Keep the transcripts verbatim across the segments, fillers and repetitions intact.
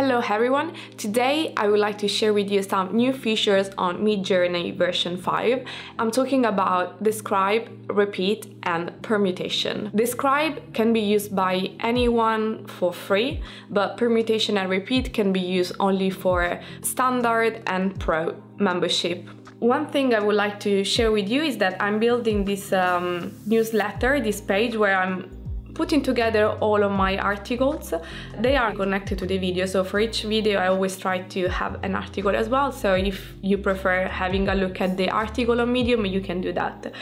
Hello everyone! Today I would like to share with you some new features on Midjourney version five. I'm talking about Describe, Repeat and Permutation. Describe can be used by anyone for free, but Permutation and Repeat can be used only for Standard and Pro membership. One thing I would like to share with you is that I'm building this um, newsletter, this page where I'm putting together all of my articles. They are connected to the video, so for each video I always try to have an article as well, so if you prefer having a look at the article on Medium, you can do that.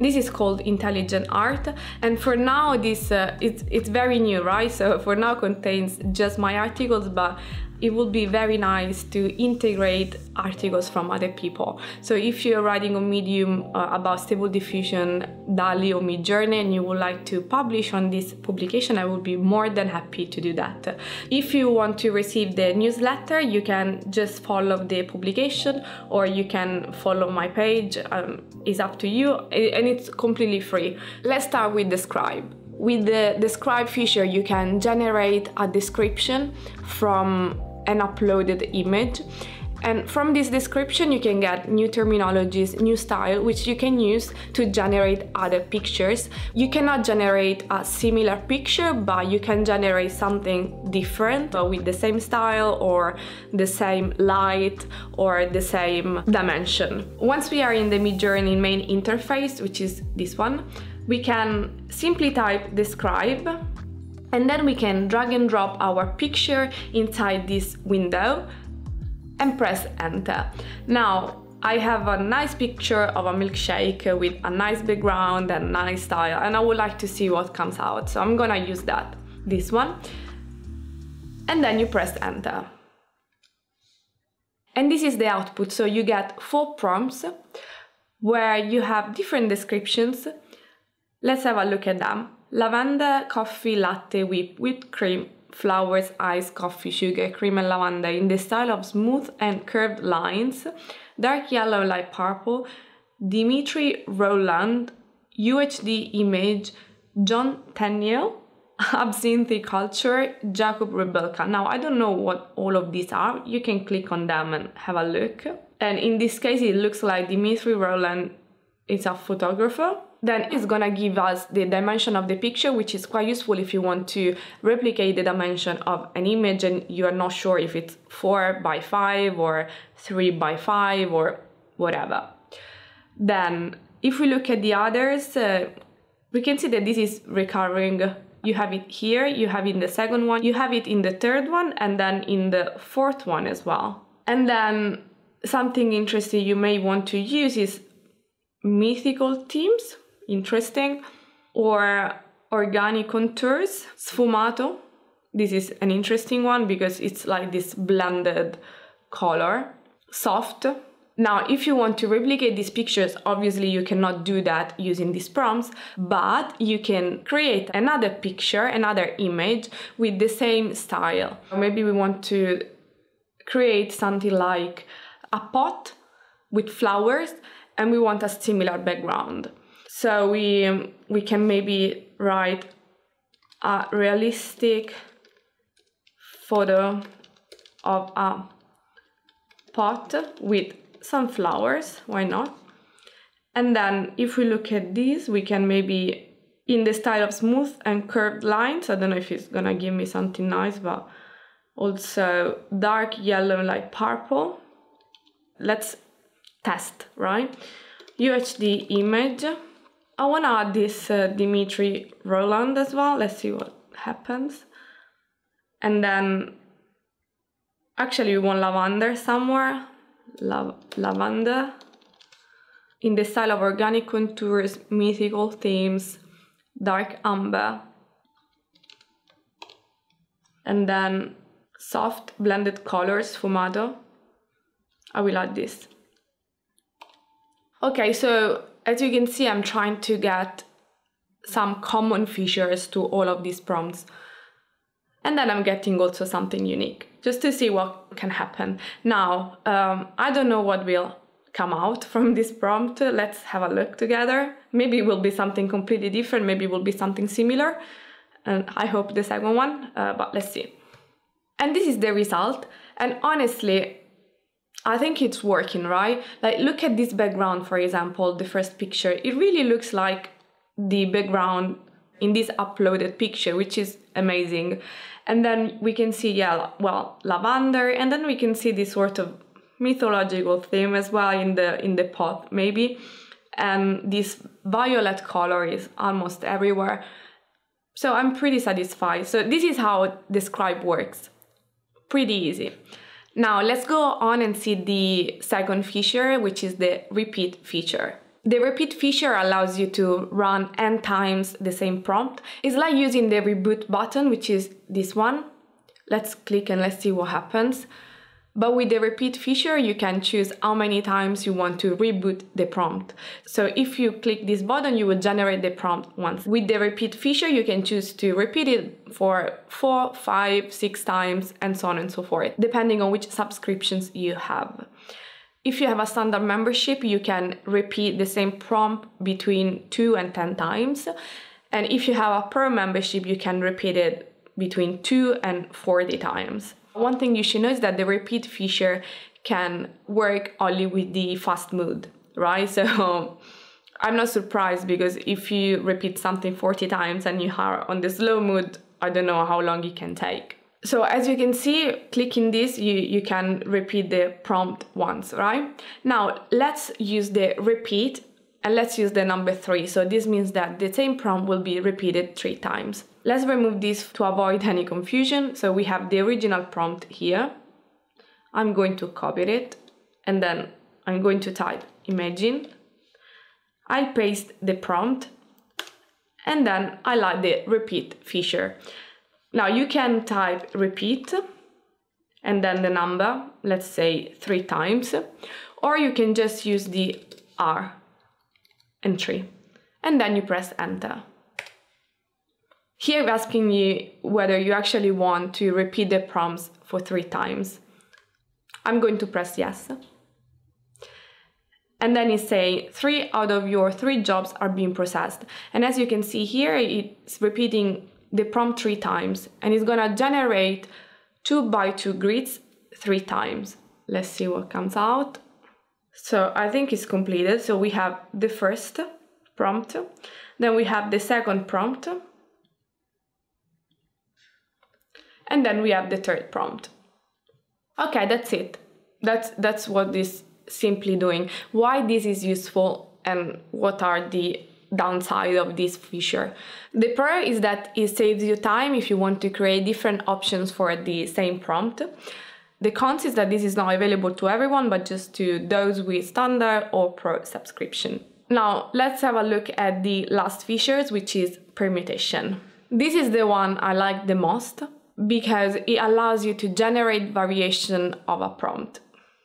This is called Intelligent Art, and for now this uh, it's, it's very new, right? So for now contains just my articles, but it would be very nice to integrate articles from other people. So if you're writing on Medium uh, about stable diffusion, DALI or Midjourney, and you would like to publish on this publication, I would be more than happy to do that. If you want to receive the newsletter, you can just follow the publication, or you can follow my page. Um, it's up to you, and it's completely free. Let's start with Describe. With the Describe feature, you can generate a description from an uploaded image. And from this description, you can get new terminologies, new style, which you can use to generate other pictures. You cannot generate a similar picture, but you can generate something different with the same style or the same light or the same dimension. Once we are in the Midjourney main interface, which is this one, we can simply type Describe, and then we can drag and drop our picture inside this window and press Enter. Now I have a nice picture of a milkshake with a nice background and nice style, and I would like to see what comes out, so I'm gonna use that, this one, and then you press Enter. And this is the output, so you get four prompts where you have different descriptions. Let's have a look at them. Lavender, coffee, latte, whip, whipped cream, flowers, ice, coffee, sugar, cream and lavender in the style of smooth and curved lines, dark yellow, light purple, Dimitri Roland, U H D image, John Tenniel, absinthe culture, Jacob Rebelka. Now I don't know what all of these are, you can click on them and have a look. And in this case it looks like Dimitri Roland is a photographer. Then it's gonna give us the dimension of the picture, which is quite useful if you want to replicate the dimension of an image and you are not sure if it's four by five or three by five or whatever. Then if we look at the others, uh, we can see that this is recurring. You have it here, you have it in the second one, you have it in the third one, and then in the fourth one as well. And then something interesting you may want to use is mythical themes. Interesting. Or organic contours, Sfumato. This is an interesting one because it's like this blended color. Soft. Now, if you want to replicate these pictures, obviously you cannot do that using these prompts, but you can create another picture, another image with the same style. Maybe we want to create something like a pot with flowers, and we want a similar background. So we, um, we can maybe write a realistic photo of a pot with sunflowers, why not? And then if we look at this, we can maybe, in the style of smooth and curved lines, I don't know if it's gonna give me something nice, but also dark yellow, like purple. Let's test, right? U H D image. I wanna add this uh, Dimitri Roland as well. Let's see what happens. And then actually we want lavender somewhere. Lav lavender. In the style of organic contours, mythical themes, dark amber. And then soft blended colors, Sfumato. I will add this. Okay, so as you can see, I'm trying to get some common features to all of these prompts. And then I'm getting also something unique, just to see what can happen. Now, um, I don't know what will come out from this prompt. Let's have a look together. Maybe it will be something completely different. Maybe it will be something similar. And I hope the second one, uh, but let's see. And this is the result. And honestly, I think it's working, right? Like, look at this background, for example, the first picture. It really looks like the background in this uploaded picture, which is amazing. And then we can see, yeah, well, lavender, and then we can see this sort of mythological theme as well in the in the pot, maybe. And this violet color is almost everywhere. So I'm pretty satisfied. So this is how the scribe works. Pretty easy. Now let's go on and see the second feature, which is the repeat feature. The repeat feature allows you to run n times the same prompt. It's like using the reboot button, which is this one. Let's click and let's see what happens. But with the repeat feature, you can choose how many times you want to reboot the prompt. So if you click this button, you will generate the prompt once. With the repeat feature, you can choose to repeat it for four, five, six times, and so on and so forth, depending on which subscriptions you have. If you have a standard membership, you can repeat the same prompt between two and ten times. And if you have a pro membership, you can repeat it between two and forty times. One thing you should know is that the repeat feature can work only with the fast mode, right? So I'm not surprised, because if you repeat something forty times and you are on the slow mode, I don't know how long it can take. So as you can see, clicking this, you, you can repeat the prompt once, right? Now let's use the repeat, and let's use the number three. So this means that the same prompt will be repeated three times. Let's remove this to avoid any confusion. So we have the original prompt here. I'm going to copy it, and then I'm going to type imagine. I'll paste the prompt, and then I like the repeat feature. Now you can type repeat and then the number, let's say three times, or you can just use the R entry and then you press enter. Here it's asking you whether you actually want to repeat the prompts for three times. I'm going to press yes. And then it's saying three out of your three jobs are being processed. And as you can see here, it's repeating the prompt three times, and it's gonna generate two by two grids three times. Let's see what comes out. So I think it's completed. So we have the first prompt, then we have the second prompt, and then we have the third prompt. Okay, that's it. That's, that's what this simply doing. Why this is useful and what are the downside of this feature. The pro is that it saves you time if you want to create different options for the same prompt. The cons is that this is not available to everyone, but just to those with standard or pro subscription. Now let's have a look at the last features, which is permutation. This is the one I like the most because it allows you to generate variation of a prompt.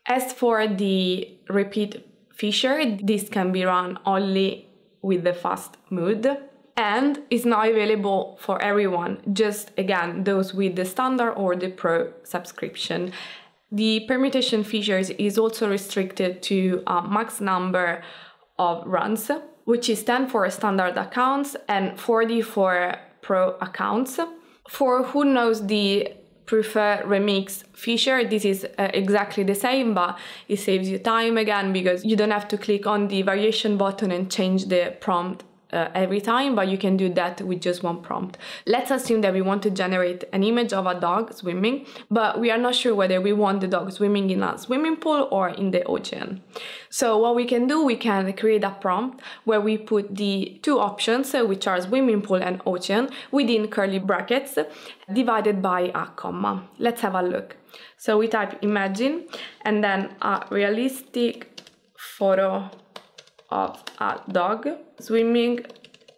As for the repeat feature, this can be run only with the fast mode, and it's not available for everyone, just again those with the standard or the pro subscription. The permutation features is also restricted to a max number of runs, which is ten for standard accounts and forty for pro accounts. For who knows the prefer remix feature, this is uh, exactly the same, but it saves you time again because you don't have to click on the variation button and change the prompt uh, every time, but you can do that with just one prompt. Let's assume that we want to generate an image of a dog swimming, but we are not sure whether we want the dog swimming in a swimming pool or in the ocean. So what we can do, we can create a prompt where we put the two options, which are swimming pool and ocean, within curly brackets, divided by a comma. Let's have a look. So we type imagine and then a realistic photo of a dog swimming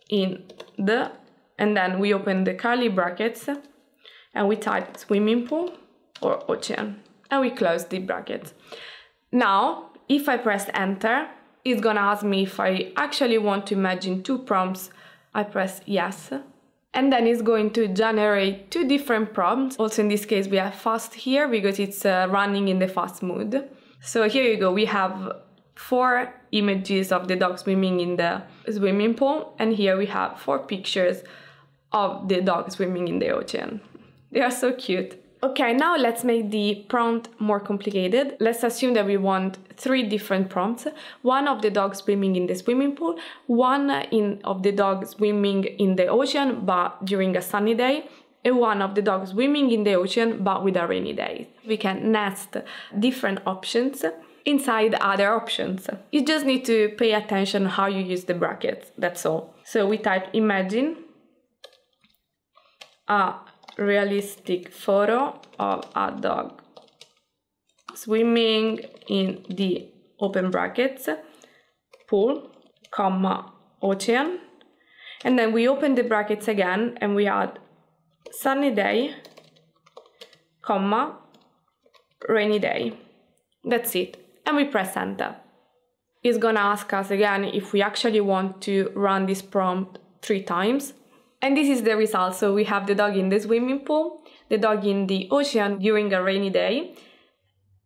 in the, and then we open the curly brackets and we type swimming pool or ocean and we close the brackets. Now, if I press enter, it's gonna ask me if I actually want to imagine two prompts. I press yes. And then it's going to generate two different prompts. Also in this case, we have fast here because it's uh, running in the fast mode. So here you go, we have four images of the dog swimming in the swimming pool. And here we have four pictures of the dog swimming in the ocean. They are so cute. Okay, now let's make the prompt more complicated. Let's assume that we want three different prompts. One of the dog swimming in the swimming pool, one in, of the dog swimming in the ocean, but during a sunny day, and one of the dog swimming in the ocean, but with a rainy day. We can nest different options inside other options. You just need to pay attention how you use the brackets, that's all. So we type imagine a realistic photo of a dog swimming in the open brackets pool, comma, ocean, and then we open the brackets again and we add sunny day, comma, rainy day. That's it, and we press enter. It's gonna ask us again if we actually want to run this prompt three times. And this is the result. So we have the dog in the swimming pool, the dog in the ocean during a rainy day,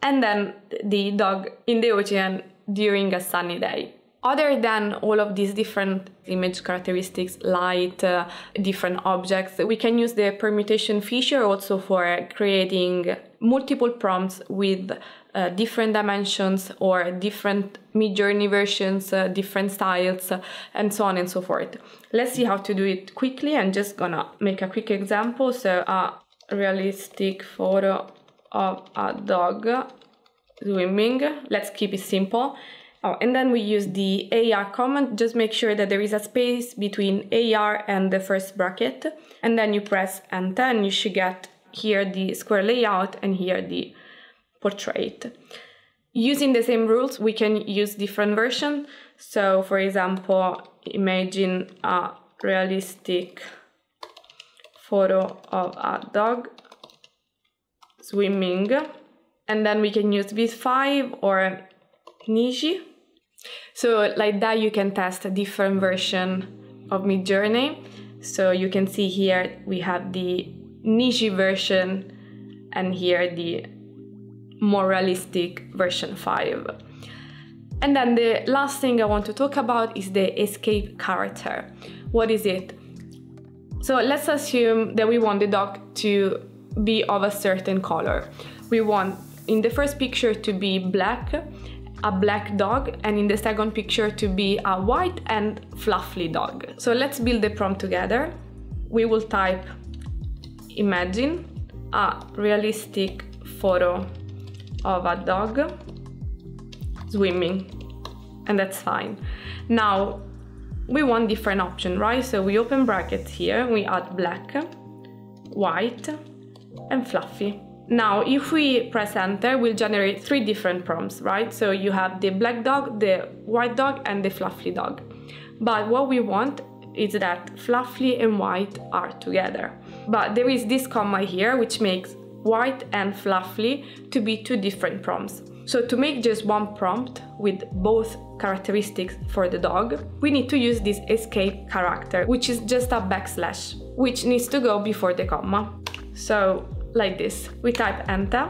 and then the dog in the ocean during a sunny day. Other than all of these different image characteristics, light, uh, different objects, we can use the permutation feature also for creating multiple prompts with uh, different dimensions or different Midjourney versions, uh, different styles, uh, and so on and so forth. Let's see how to do it quickly. I'm just gonna make a quick example. So a realistic photo of a dog swimming. Let's keep it simple. Oh, and then we use the A R command. Just make sure that there is a space between A R and the first bracket. And then you press enter and you should get here the square layout and here the portrait. Using the same rules, we can use different versions. So for example, imagine a realistic photo of a dog swimming. And then we can use V five or Niji. So like that you can test a different version of Midjourney. So you can see here we have the Niji version and here the more realistic version five. And then the last thing I want to talk about is the escape character. What is it? So let's assume that we want the dog to be of a certain color. We want in the first picture to be black, a black dog, and in the second picture to be a white and fluffy dog. So let's build the prompt together. We will type imagine a realistic photo of a dog swimming, and that's fine. Now we want different options, right? So we open brackets here, we add black, white, and fluffy. Now, if we press enter, we'll generate three different prompts, right? So you have the black dog, the white dog, and the fluffy dog. But what we want is that fluffy and white are together. But there is this comma here, which makes white and fluffy to be two different prompts. So to make just one prompt with both characteristics for the dog, we need to use this escape character, which is just a backslash, which needs to go before the comma. So like this, we type enter,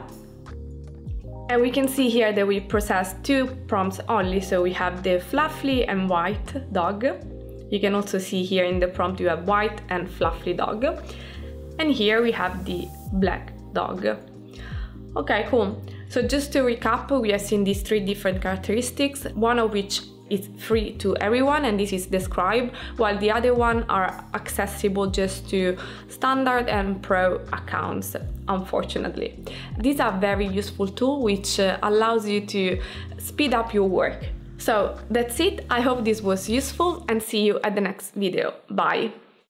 and we can see here that we process two prompts only. So we have the fluffy and white dog. You can also see here in the prompt you have white and fluffy dog, and here we have the black dog. Okay, cool. So just to recap, we have seen these three different characteristics, one of which is free to everyone, and this is Describe, while the other one are accessible just to standard and pro accounts, unfortunately. These are very useful tools which uh, allows you to speed up your work. So that's it. I hope this was useful and see you at the next video. Bye!